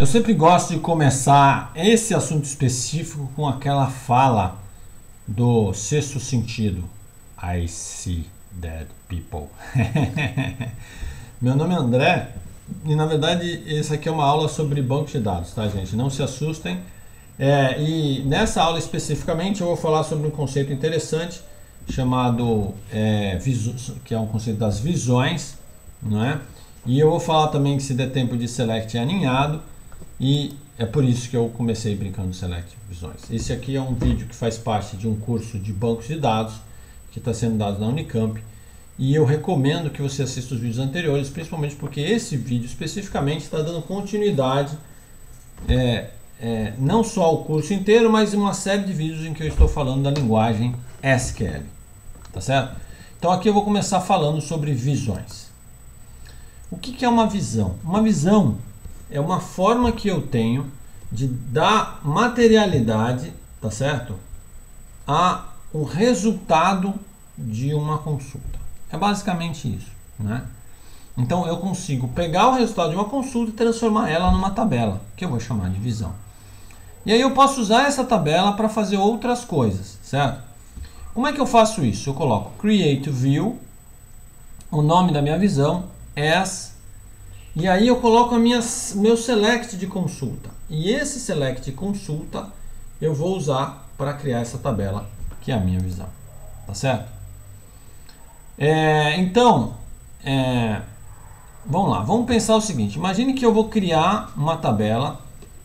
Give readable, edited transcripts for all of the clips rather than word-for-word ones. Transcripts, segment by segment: Eu sempre gosto de começar esse assunto específico com aquela fala do sexto sentido. I see dead people. Meu nome é André e, na verdade, essa aqui é uma aula sobre banco de dados, tá, gente? Não se assustem. E nessa aula especificamente eu vou falar sobre um conceito interessante chamado que é um conceito das visões, não é? E eu vou falar também que se der tempo de select é aninhado, e é por isso que eu comecei brincando select visões. Esse aqui é um vídeo que faz parte de um curso de bancos de dados que está sendo dado na Unicamp, e eu recomendo que você assista os vídeos anteriores, principalmente porque esse vídeo especificamente está dando continuidade não só o curso inteiro, mas uma série de vídeos em que eu estou falando da linguagem SQL, tá certo? Então aqui eu vou começar falando sobre visões. O que que é uma visão? Uma visão é uma forma que eu tenho de dar materialidade, tá certo, a um resultado de uma consulta. É basicamente isso, né? Então eu consigo pegar o resultado de uma consulta e transformar ela numa tabela, que eu vou chamar de visão. E aí eu posso usar essa tabela para fazer outras coisas, certo? Como é que eu faço isso? Eu coloco create view, o nome da minha visão, as, e aí eu coloco meu select de consulta. E esse select de consulta eu vou usar para criar essa tabela, que é a minha visão, tá certo? Vamos lá, vamos pensar o seguinte. Imagine que eu vou criar uma tabela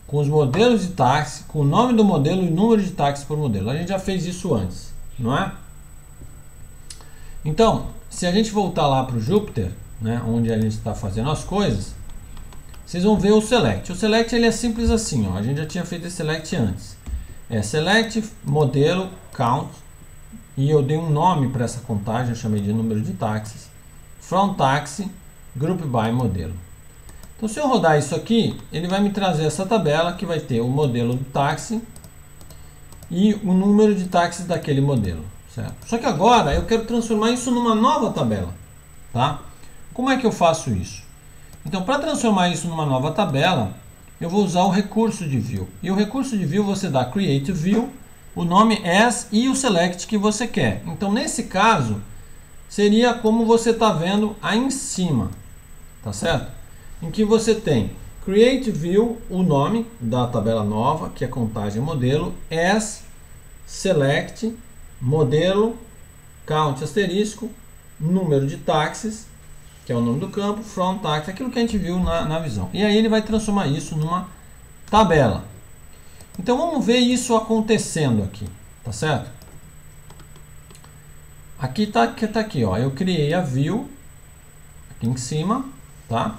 com os modelos de táxi, com o nome do modelo e o número de táxi por modelo. A gente já fez isso antes, não é? Então, se a gente voltar lá para o Jupyter, né, onde a gente está fazendo as coisas, vocês vão ver o select. O select ele é simples assim, ó. A gente já tinha feito esse select antes. É select modelo count, e eu dei um nome para essa contagem, eu chamei de número de táxis, from táxi, group by modelo. Então se eu rodar isso aqui, ele vai me trazer essa tabela que vai ter o modelo do táxi e o número de táxis daquele modelo, certo? Só que agora eu quero transformar isso numa nova tabela, tá? Como é que eu faço isso? Então, para transformar isso numa nova tabela, eu vou usar o recurso de view. E o recurso de view você dá create view, o nome as e o select que você quer. Então, nesse caso, seria como você está vendo aí em cima, tá certo? Em que você tem create view, o nome da tabela nova, que é contagem modelo, as, select, modelo, count asterisco, número de táxis, que é o nome do campo, from táxi, aquilo que a gente viu na visão. E aí ele vai transformar isso numa tabela. Então vamos ver isso acontecendo aqui, tá certo? Aqui tá aqui, ó. Eu criei a view aqui em cima, tá?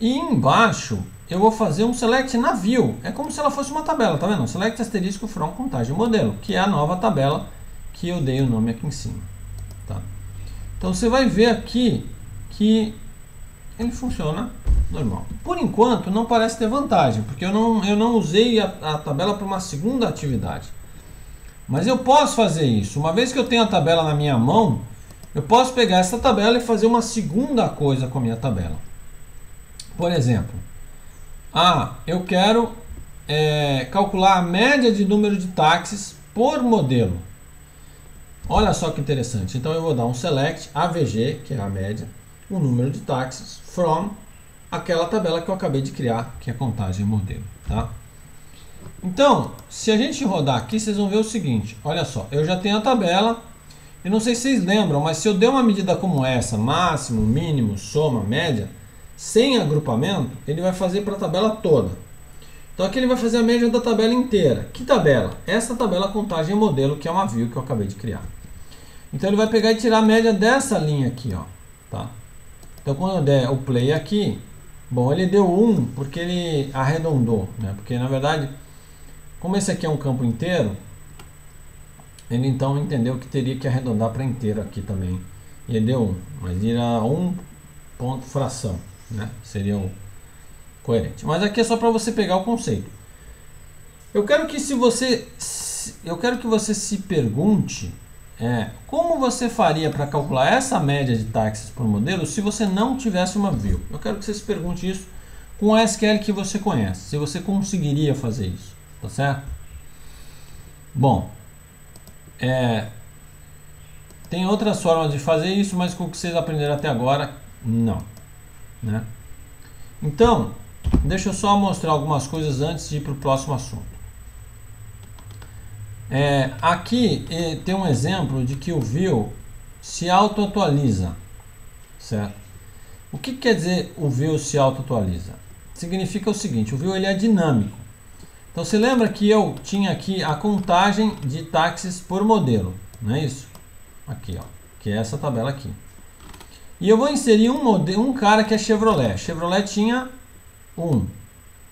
E embaixo eu vou fazer um select na view. É como se ela fosse uma tabela, tá vendo? Select asterisco from contagem modelo, que é a nova tabela que eu dei o nome aqui em cima, tá? Então você vai ver aqui que ele funciona normal. Por enquanto não parece ter vantagem, porque eu não usei a tabela para uma segunda atividade. Mas eu posso fazer isso. Uma vez que eu tenho a tabela na minha mão, eu posso pegar essa tabela e fazer uma segunda coisa com a minha tabela. Por exemplo, eu quero calcular a média de número de táxis por modelo. Olha só que interessante. Então eu vou dar um select AVG, que é a média, o número de táxis, from aquela tabela que eu acabei de criar, que é a contagem modelo, tá? Então, se a gente rodar aqui, vocês vão ver o seguinte, olha só, eu já tenho a tabela, eu não sei se vocês lembram, mas se eu der uma medida como essa, máximo, mínimo, soma, média, sem agrupamento, ele vai fazer para a tabela toda. Então aqui ele vai fazer a média da tabela inteira. Que tabela? Essa tabela contagem modelo, que é uma view que eu acabei de criar. Então ele vai pegar e tirar a média dessa linha aqui, ó, tá? Então quando eu der o play aqui, bom, ele deu 1 porque ele arredondou, né? Porque na verdade, como esse aqui é um campo inteiro, ele então entendeu que teria que arredondar para inteiro aqui também. E ele deu 1, mas irá 1 ponto fração, né? Seria o coerente. Mas aqui é só para você pegar o conceito. Eu quero que você se pergunte como você faria para calcular essa média de táxis por modelo se você não tivesse uma view. Eu quero que você se pergunte isso com a SQL que você conhece, se você conseguiria fazer isso, tá certo? Bom, tem outras formas de fazer isso, mas com o que vocês aprenderam até agora, não, né? Então, deixa eu só mostrar algumas coisas antes de ir para o próximo assunto. Aqui tem um exemplo de que o view se auto-atualiza, certo? O que quer dizer o view se auto-atualiza? Significa o seguinte, o view ele é dinâmico. Então você lembra que eu tinha aqui a contagem de táxis por modelo, não é isso? Aqui, ó, que é essa tabela aqui. E eu vou inserir um cara que é Chevrolet. Chevrolet tinha um,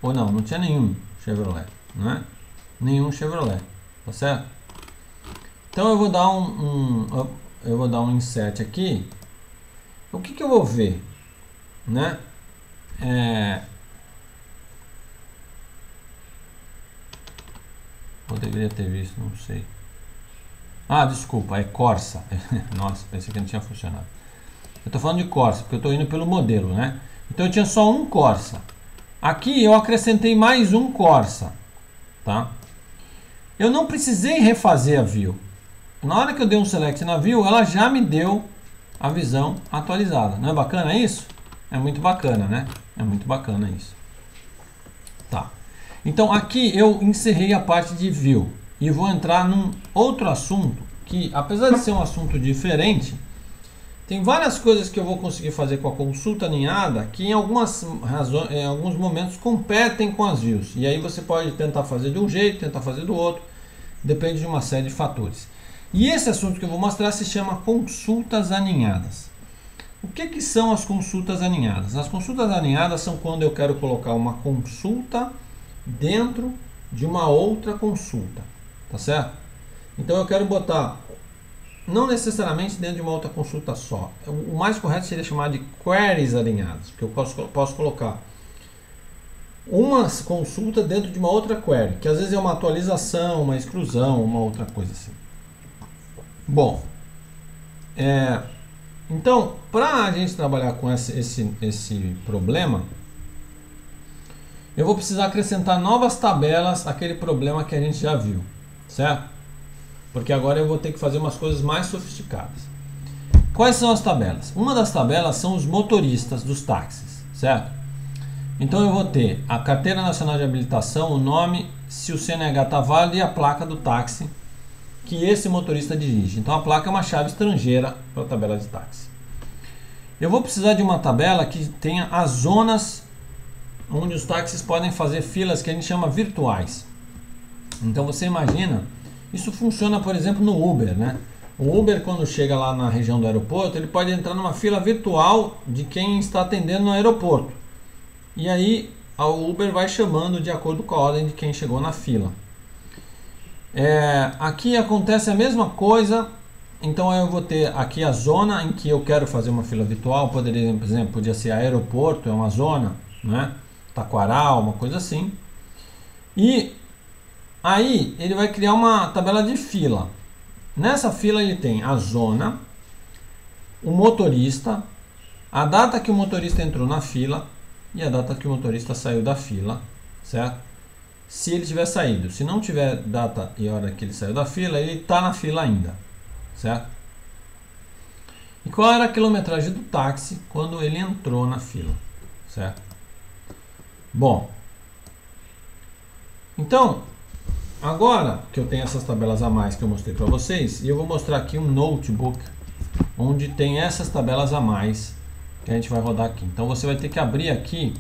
ou não, não tinha nenhum Chevrolet, né? Nenhum Chevrolet. Tá certo? Então eu vou dar um insert aqui. O que eu vou ver, né? Eu deveria ter visto, não sei. Ah, desculpa, é Corsa. Nossa, pensei que não tinha funcionado. Eu tô falando de Corsa porque eu tô indo pelo modelo, né? Então eu tinha só um Corsa. Aqui eu acrescentei mais um Corsa, tá? Eu não precisei refazer a view. Na hora que eu dei um select na view, ela já me deu a visão atualizada. Não é bacana isso? É muito bacana, né? É muito bacana isso. Tá. Então aqui eu encerrei a parte de view. E vou entrar num outro assunto que, apesar de ser um assunto diferente, tem várias coisas que eu vou conseguir fazer com a consulta aninhada que em alguns momentos competem com as views. E aí você pode tentar fazer de um jeito, tentar fazer do outro. Depende de uma série de fatores. E esse assunto que eu vou mostrar se chama consultas aninhadas. O que são as consultas aninhadas? As consultas aninhadas são quando eu quero colocar uma consulta dentro de uma outra consulta. Tá certo? Então eu quero botar, não necessariamente dentro de uma outra consulta só. O mais correto seria chamar de queries alinhadas, porque eu posso colocar uma consulta dentro de uma outra query, que às vezes é uma atualização, uma exclusão, uma outra coisa assim. Bom, então, para a gente trabalhar com esse problema, eu vou precisar acrescentar novas tabelas àquele problema que a gente já viu, certo? Porque agora eu vou ter que fazer umas coisas mais sofisticadas. Quais são as tabelas? Uma das tabelas são os motoristas dos táxis, certo? Então eu vou ter a carteira nacional de habilitação, o nome, se o CNH está válido e a placa do táxi que esse motorista dirige. Então a placa é uma chave estrangeira para a tabela de táxi. Eu vou precisar de uma tabela que tenha as zonas onde os táxis podem fazer filas, que a gente chama virtuais. Então você imagina, isso funciona, por exemplo, no Uber, né? O Uber, quando chega lá na região do aeroporto, ele pode entrar numa fila virtual de quem está atendendo no aeroporto. E aí, a Uber vai chamando de acordo com a ordem de quem chegou na fila. Aqui acontece a mesma coisa. Então, eu vou ter aqui a zona em que eu quero fazer uma fila virtual. Poderia, por exemplo, podia ser aeroporto, é uma zona, né? Taquaral, uma coisa assim. E aí ele vai criar uma tabela de fila. Nessa fila ele tem a zona, o motorista, a data que o motorista entrou na fila e a data que o motorista saiu da fila, certo? Se ele tiver saído. Se não tiver data e hora que ele saiu da fila, ele está na fila ainda, certo? E qual era a quilometragem do táxi quando ele entrou na fila, certo? Bom, então, agora que eu tenho essas tabelas a mais que eu mostrei para vocês, e eu vou mostrar aqui um notebook onde tem essas tabelas a mais que a gente vai rodar aqui. Então você vai ter que abrir aqui.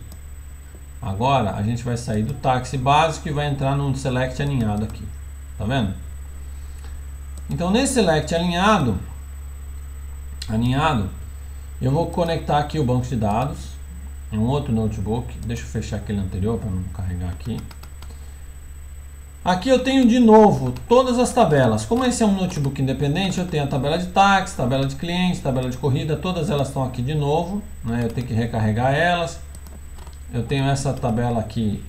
Agora a gente vai sair do táxi básico e vai entrar num select alinhado aqui. Tá vendo? Então nesse select alinhado, eu vou conectar aqui o banco de dados em um outro notebook. Deixa eu fechar aquele anterior para não carregar aqui. Aqui eu tenho de novo todas as tabelas. Como esse é um notebook independente, eu tenho a tabela de táxi, tabela de clientes, tabela de corrida, todas elas estão aqui de novo, né? Eu tenho que recarregar elas. Eu tenho essa tabela aqui,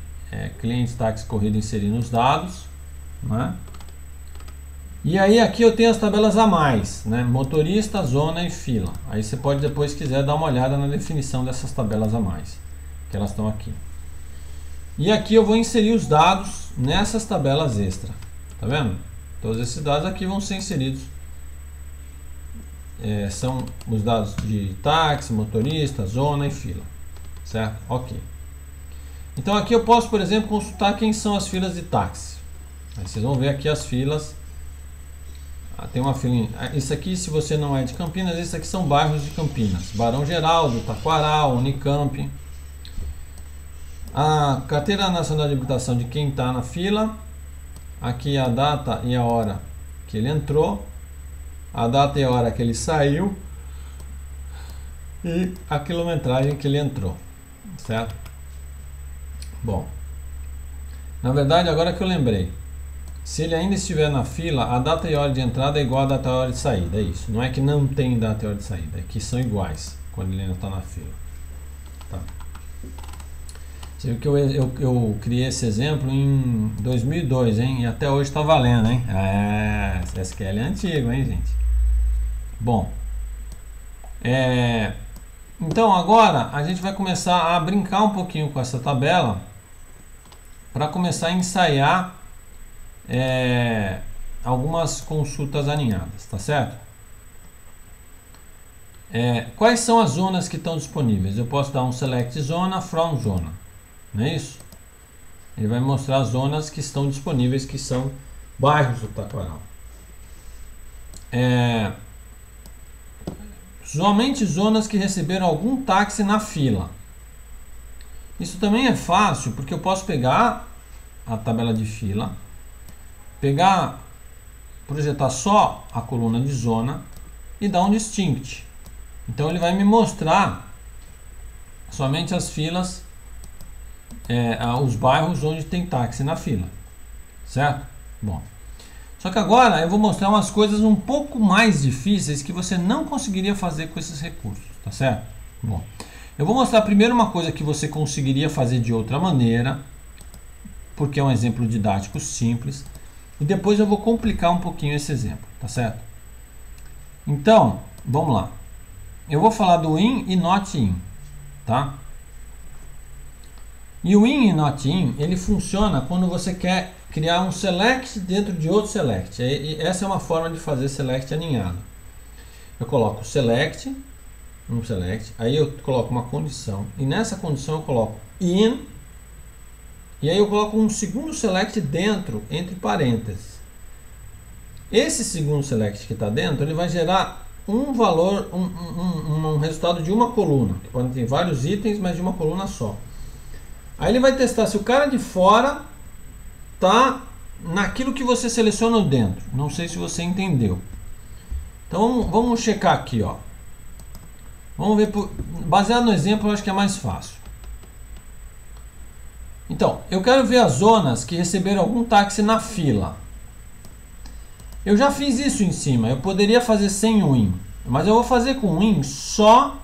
clientes, táxi, corrida, inserir nos dados, né? E aí aqui eu tenho as tabelas a mais, né? Motorista, zona e fila. Aí você pode depois, se quiser, dar uma olhada na definição dessas tabelas a mais, que elas estão aqui. E aqui eu vou inserir os dados nessas tabelas extra. Tá vendo? Todos esses dados aqui vão ser inseridos. São os dados de táxi, motorista, zona e fila. Certo? Ok. Então aqui eu posso, por exemplo, consultar quem são as filas de táxi. Aí vocês vão ver aqui as filas. Tem uma filinha. Isso aqui, se você não é de Campinas, isso aqui são bairros de Campinas. Barão Geraldo, Taquaral, Unicamp. A Carteira Nacional de Habilitação de quem está na fila. Aqui a data e a hora que ele entrou. A data e a hora que ele saiu. E a quilometragem que ele entrou. Certo? Bom. Na verdade, agora que eu lembrei. Se ele ainda estiver na fila, a data e hora de entrada é igual a data e hora de saída, é isso. Não é que não tem data e hora de saída, é que são iguais quando ele ainda está na fila. Tá. Você viu que eu criei esse exemplo em 2002, hein? E até hoje está valendo, hein? É, SQL é antigo, hein, gente? Bom, então agora a gente vai começar a brincar um pouquinho com essa tabela para começar a ensaiar algumas consultas alinhadas, tá certo? Quais são as zonas que estão disponíveis? Eu posso dar um select zona, from zona, não é isso? Ele vai mostrar as zonas que estão disponíveis, que são bairros do Taquaral. Somente zonas que receberam algum táxi na fila. Isso também é fácil, porque eu posso pegar a tabela de fila, projetar só a coluna de zona e dar um distinct. Então ele vai me mostrar somente as filas, os bairros onde tem táxi na fila, certo? Bom, só que agora eu vou mostrar umas coisas um pouco mais difíceis que você não conseguiria fazer com esses recursos, tá certo? Bom, eu vou mostrar primeiro uma coisa que você conseguiria fazer de outra maneira, porque é um exemplo didático simples. E depois eu vou complicar um pouquinho esse exemplo, tá certo? Então, vamos lá. Eu vou falar do in e not in, tá? E o in e not in, ele funciona quando você quer criar um select dentro de outro select. E essa é uma forma de fazer select alinhado. Eu coloco select, aí eu coloco uma condição. E nessa condição eu coloco in. E aí eu coloco um segundo select dentro, entre parênteses. Esse segundo select que está dentro, ele vai gerar um valor, um resultado de uma coluna. Que pode ter vários itens, mas de uma coluna só. Aí ele vai testar se o cara de fora está naquilo que você selecionou dentro. Não sei se você entendeu. Então vamos checar aqui, ó. Vamos ver, baseado no exemplo, eu acho que é mais fácil. Então, eu quero ver as zonas que receberam algum táxi na fila. Eu já fiz isso em cima, eu poderia fazer sem o in, mas eu vou fazer com o in só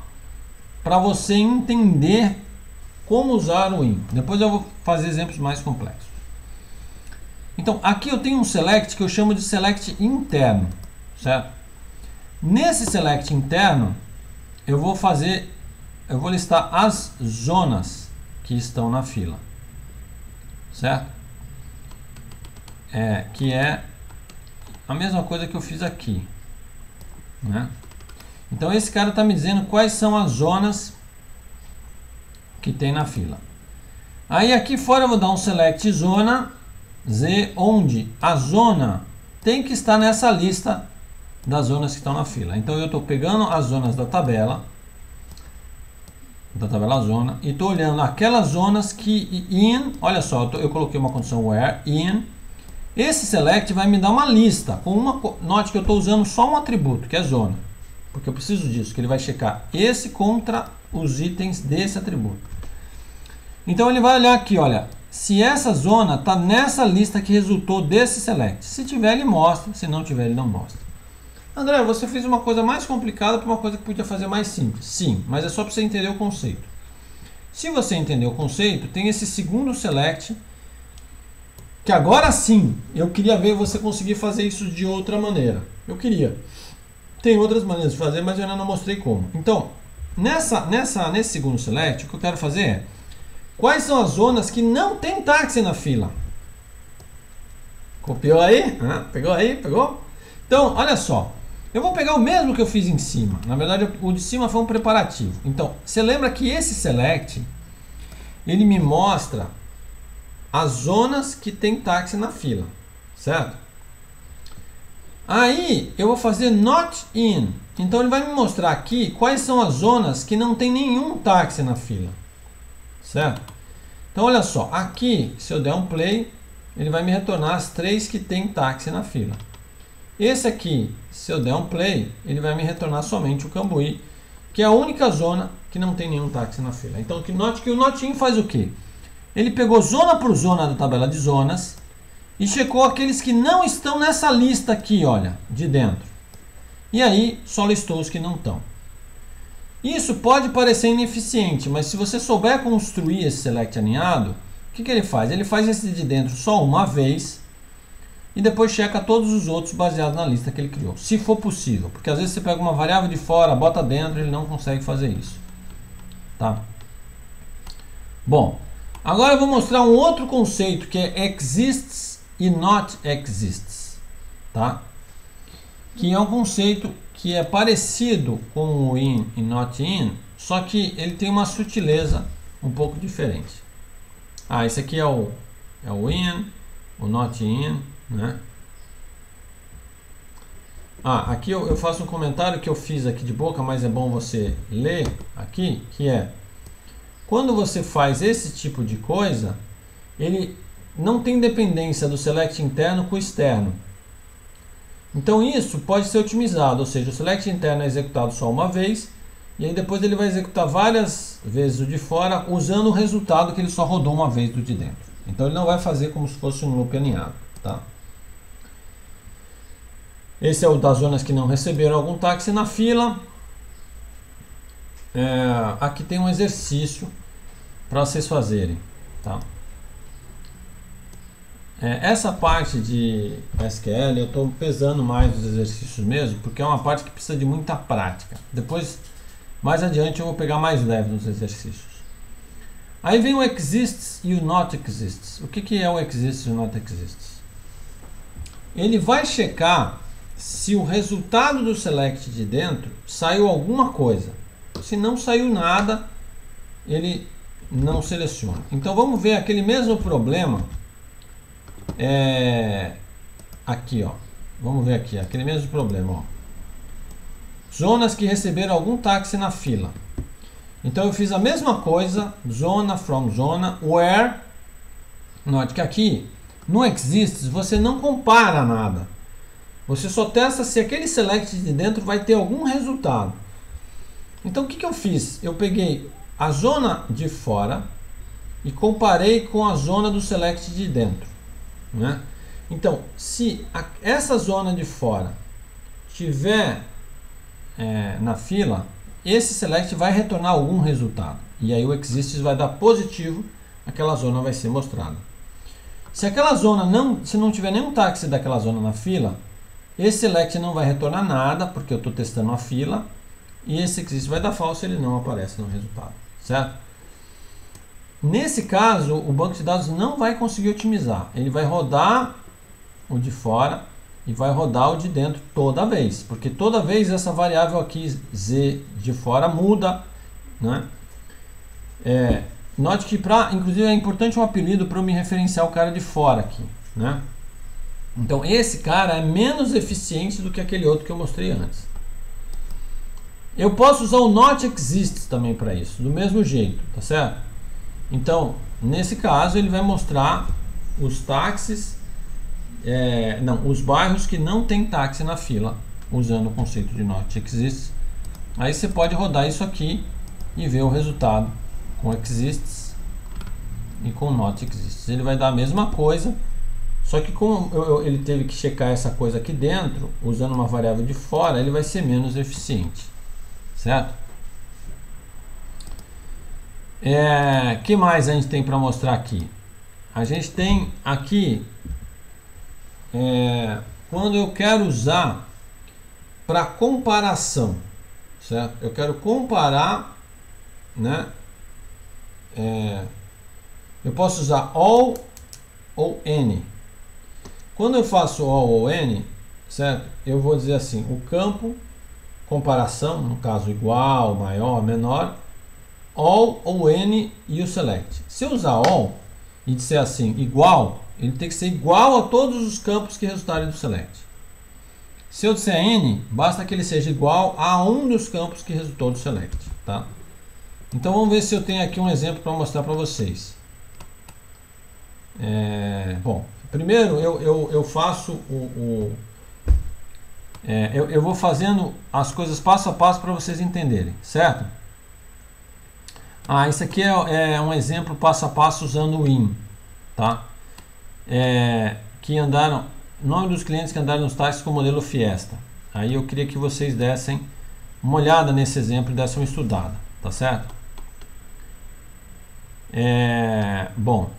para você entender como usar o in. Depois eu vou fazer exemplos mais complexos. Então, aqui eu tenho um select que eu chamo de select interno, certo? Nesse select interno, eu vou listar as zonas que estão na fila. Certo? Que é a mesma coisa que eu fiz aqui, né? Então esse cara está me dizendo quais são as zonas que tem na fila. Aí aqui fora eu vou dar um select zona Z, onde a zona tem que estar nessa lista das zonas que estão na fila. Então eu estou pegando as zonas da tabela zona, e estou olhando aquelas zonas que in, olha só, eu coloquei uma condição where, in, esse select vai me dar uma lista, com uma, note que eu estou usando só um atributo, que é zona, porque eu preciso disso, que ele vai checar esse contra os itens desse atributo. Então ele vai olhar aqui, olha, se essa zona está nessa lista que resultou desse select, se tiver ele mostra, se não tiver ele não mostra. André, você fez uma coisa mais complicada para uma coisa que podia fazer mais simples. Sim, mas é só para você entender o conceito. Se você entender o conceito, tem esse segundo select, que agora sim, eu queria ver você conseguir fazer isso de outra maneira. Eu queria. Tem outras maneiras de fazer, mas eu ainda não mostrei como. Então, nesse segundo select, o que eu quero fazer é, Quais são as zonas que não tem táxi na fila? Copiou aí? Ah, pegou aí? Pegou? Então, olha só. Eu vou pegar o mesmo que eu fiz em cima. Na verdade, o de cima foi um preparativo. Então, você lembra que esse select, ele me mostra as zonas que tem táxi na fila, certo? Aí, eu vou fazer not in. Então, ele vai me mostrar aqui quais são as zonas que não tem nenhum táxi na fila, certo? Então, olha só. Aqui, se eu der um play, ele vai me retornar as 3 que tem táxi na fila. Esse aqui, se eu der um play, ele vai me retornar somente o Cambuí, que é a única zona que não tem nenhum táxi na fila. Então, note que o not in faz o quê? Ele pegou zona por zona da tabela de zonas e checou aqueles que não estão nessa lista aqui, olha, de dentro. E aí, só listou os que não estão. Isso pode parecer ineficiente, mas se você souber construir esse select alinhado, o que, que ele faz? Ele faz esse de dentro só uma vez e depois checa todos os outros baseado na lista que ele criou, se for possível, porque às vezes você pega uma variável de fora, bota dentro, ele não consegue fazer isso, tá? Bom, agora eu vou mostrar um outro conceito que é exists e not exists, tá? Que é um conceito que é parecido com o in e not in, só que ele tem uma sutileza um pouco diferente. Ah, esse aqui é o in, o not in, né? Ah, aqui eu faço um comentário que eu fiz aqui de boca, mas é bom você ler aqui, que é: quando você faz esse tipo de coisa, ele não tem dependência do select interno com o externo. Então isso pode ser otimizado, ou seja, o select interno é executado só uma vez, e aí depois ele vai executar várias vezes o de fora, usando o resultado que ele só rodou uma vez do de dentro. Então ele não vai fazer como se fosse um loop alinhado, tá? Esse é o das zonas que não receberam algum táxi na fila. Aqui tem um exercício para vocês fazerem, tá? Essa parte de SQL eu estou pesando mais os exercícios mesmo, porque é uma parte que precisa de muita prática. Depois, mais adiante, eu vou pegar mais leve nos exercícios. Aí vem o exists e o not exists. O que é o exists e o not exists? Ele vai checar se o resultado do select de dentro saiu alguma coisa. Se não saiu nada, ele não seleciona. Então vamos ver aquele mesmo problema aqui, ó. Vamos ver aqui aquele mesmo problema, ó. Zonas que receberam algum táxi na fila. Então eu fiz a mesma coisa, zona, from zona, where. Note que aqui no exists você não compara nada. Você só testa se aquele select de dentro vai ter algum resultado. Então o que, que eu fiz? Eu peguei a zona de fora e comparei com a zona do select de dentro, né? Então se essa zona de fora tiver na fila, esse select vai retornar algum resultado, e aí o exists vai dar positivo, aquela zona vai ser mostrada. Se aquela zona se não tiver nenhum táxi daquela zona na fila, esse select não vai retornar nada, porque eu estou testando a fila, e esse exists vai dar falso, ele não aparece no resultado, certo? Nesse caso, o banco de dados não vai conseguir otimizar, ele vai rodar o de fora e vai rodar o de dentro toda vez, porque toda vez essa variável aqui z de fora muda, né? Note que inclusive é importante um apelido para eu me referenciar o cara de fora aqui, né? Então esse cara é menos eficiente do que aquele outro que eu mostrei antes. Eu posso usar o not exists também para isso, do mesmo jeito, tá certo? Então nesse caso ele vai mostrar os táxis, os bairros que não tem táxi na fila, usando o conceito de not exists. Aí você pode rodar isso aqui e ver o resultado com exists e com not exists. Ele vai dar a mesma coisa, só que como ele teve que checar essa coisa aqui dentro, usando uma variável de fora, ele vai ser menos eficiente, certo? Que mais a gente tem para mostrar aqui? A gente tem aqui quando eu quero usar para comparação, certo? Eu quero comparar, né? Eu posso usar all ou n. Quando eu faço all ou n, certo? Eu vou dizer assim, o campo, comparação, no caso igual, maior, menor, all ou n e o select. Se eu usar all e disser assim, igual, ele tem que ser igual a todos os campos que resultarem do select. Se eu disser n, basta que ele seja igual a um dos campos que resultou do select, tá? Então vamos ver se eu tenho aqui um exemplo para mostrar para vocês. Bom, primeiro eu faço eu vou fazendo as coisas passo a passo para vocês entenderem, certo? Ah, isso aqui é um exemplo passo a passo usando o IN, tá? Que andaram, nome dos clientes que andaram nos táxis com o modelo Fiesta. Aí eu queria que vocês dessem uma olhada nesse exemplo e dessem uma estudada, tá certo? Bom,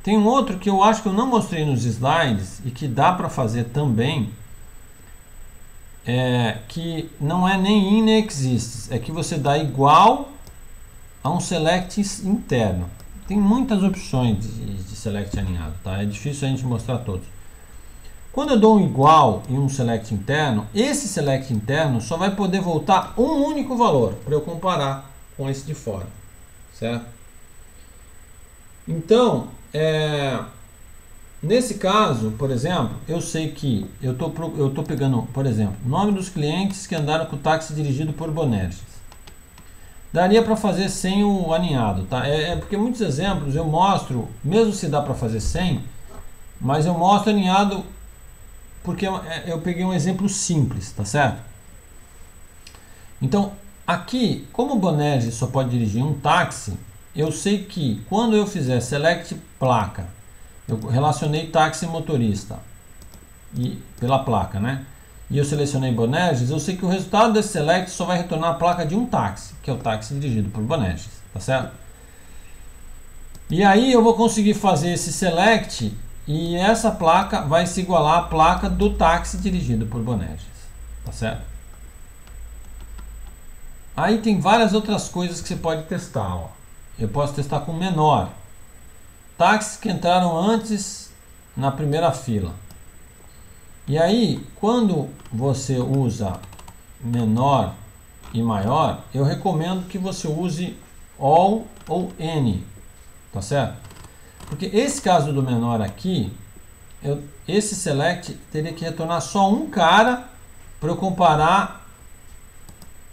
tem um outro que eu acho que eu não mostrei nos slides e que dá para fazer também, que não é nem in nem exists, é que você dá igual a um select interno. Tem muitas opções de select alinhado, tá? É difícil a gente mostrar todos. Quando eu dou um igual e um select interno, esse select interno só vai poder voltar um único valor para eu comparar com esse de fora, certo? Então, nesse caso, por exemplo, eu sei que eu tô pegando, por exemplo, nome dos clientes que andaram com o táxi dirigido por Bonés. Daria para fazer sem o alinhado, tá? Porque muitos exemplos eu mostro, mesmo se dá para fazer sem, mas eu mostro alinhado porque eu peguei um exemplo simples, tá certo? Então, aqui, como o Bonés só pode dirigir um táxi, eu sei que quando eu fizer select placa, eu relacionei táxi motorista e, pela placa, né? E eu selecionei Bonés, eu sei que o resultado desse select só vai retornar a placa de um táxi, que é o táxi dirigido por Bonés, tá certo? E aí eu vou conseguir fazer esse select e essa placa vai se igualar à placa do táxi dirigido por Bonés, tá certo? Aí tem várias outras coisas que você pode testar, ó. Eu posso testar com menor. Táxis que entraram antes na primeira fila. E aí, quando você usa menor e maior, eu recomendo que você use all ou n, tá certo? Porque esse caso do menor aqui, esse select teria que retornar só um cara para eu comparar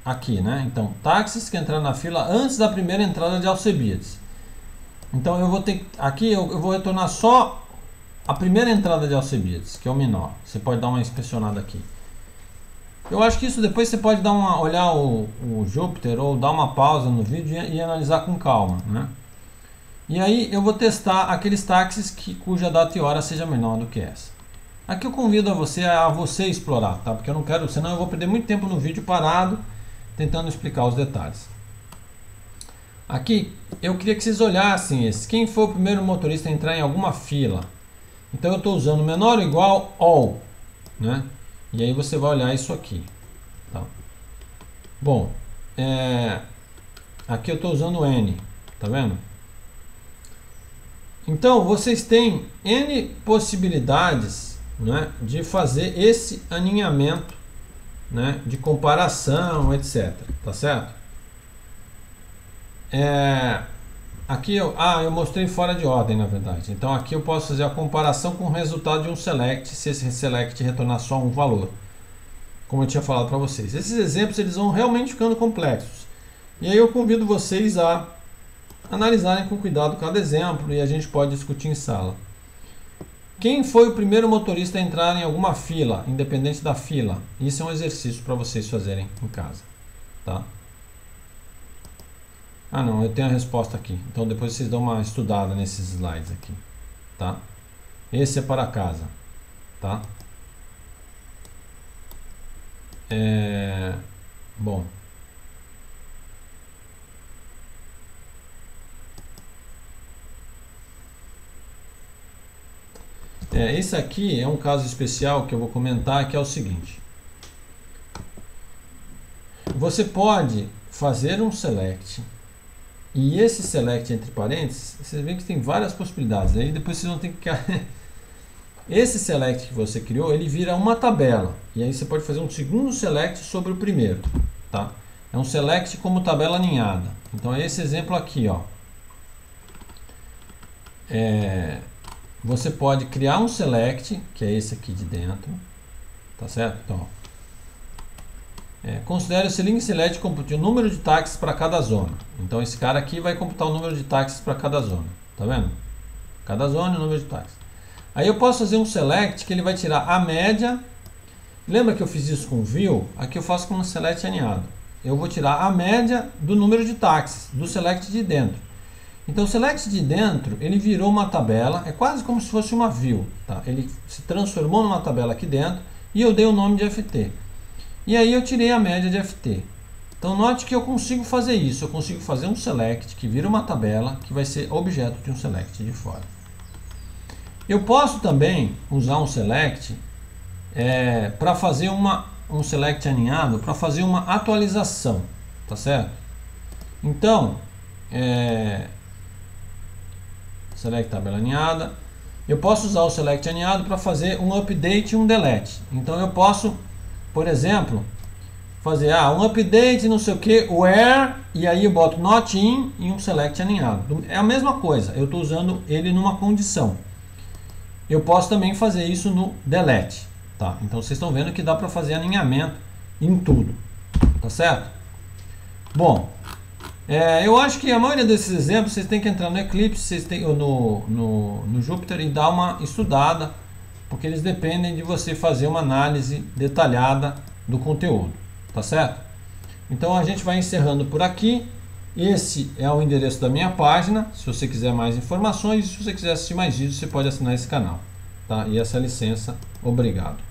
aqui, né? Então, táxis que entraram na fila antes da primeira entrada de Alcibiades. Então, eu vou ter aqui eu vou retornar só a primeira entrada de Alcibiades, que é o menor. Você pode dar uma inspecionada aqui. Eu acho que isso depois você pode dar uma olhar o Jupyter ou dar uma pausa no vídeo e analisar com calma, né? E aí eu vou testar aqueles táxis cuja data e hora seja menor do que essa. Aqui eu convido a você explorar, tá? Porque eu não quero, senão eu vou perder muito tempo no vídeo parado tentando explicar os detalhes. Aqui eu queria que vocês olhassem esse. Quem foi o primeiro motorista a entrar em alguma fila? Então eu estou usando menor ou igual all, né? E aí você vai olhar isso aqui, tá? Bom, aqui eu estou usando n, tá vendo? Então vocês têm n possibilidades, né, de fazer esse alinhamento, né, de comparação, etc, tá certo? Aqui eu mostrei fora de ordem, na verdade. Então aqui eu posso fazer a comparação com o resultado de um select, se esse select retornar só um valor, como eu tinha falado para vocês. Esses exemplos eles vão realmente ficando complexos. E aí eu convido vocês a analisarem com cuidado cada exemplo e a gente pode discutir em sala. Quem foi o primeiro motorista a entrar em alguma fila, independente da fila? Isso é um exercício para vocês fazerem em casa, tá? Ah não, eu tenho a resposta aqui, então depois vocês dão uma estudada nesses slides aqui, tá? Esse é para casa, tá? Bom, esse aqui é um caso especial que eu vou comentar, que é o seguinte. Você pode fazer um select E esse select entre parênteses, vocês veem que tem várias possibilidades. Aí depois vocês vão ter que... Esse select que você criou, ele vira uma tabela. E aí você pode fazer um segundo select sobre o primeiro, tá? É um select como tabela aninhada. Então é esse exemplo aqui, ó. Você pode criar um select, que é esse aqui de dentro, tá certo? Então, considere o link select computar o número de táxis para cada zona. Então esse cara aqui vai computar o número de táxis para cada zona, tá vendo? Cada zona e o número de táxis. Aí eu posso fazer um select que ele vai tirar a média. Lembra que eu fiz isso com view? Aqui eu faço com um select aninhado. Eu vou tirar a média do número de táxis, do select de dentro. Então o select de dentro, ele virou uma tabela, é quase como se fosse uma view, tá? Ele se transformou numa tabela aqui dentro e eu dei o nome de ft. E aí eu tirei a média de ft. Então note que eu consigo fazer isso, eu consigo fazer um select que vira uma tabela, que vai ser objeto de um select de fora. Eu posso também usar um select para fazer um select aninhado para fazer uma atualização, tá certo? Então, select tabela aninhada, eu posso usar o select aninhado para fazer um update e um delete. Então eu posso, por exemplo, fazer um update não sei o que, where, e aí eu boto not in e um select aninhado. É a mesma coisa, eu estou usando ele numa condição. Eu posso também fazer isso no delete, tá? Então vocês estão vendo que dá para fazer alinhamento em tudo, tá certo? Bom, eu acho que a maioria desses exemplos vocês têm que entrar no Eclipse, vocês têm, ou no Jupyter, e dar uma estudada, porque eles dependem de você fazer uma análise detalhada do conteúdo, tá certo? Então a gente vai encerrando por aqui. Esse é o endereço da minha página. Se você quiser mais informações, se você quiser assistir mais vídeos, você pode assinar esse canal, tá? E essa licença, obrigado.